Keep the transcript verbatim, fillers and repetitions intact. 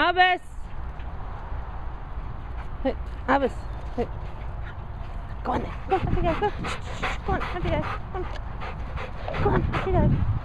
Abbas! Hey, Abbas! Hey. Go on there. Go, happy guys, go. Go on, happy guys. Go on, happy guys.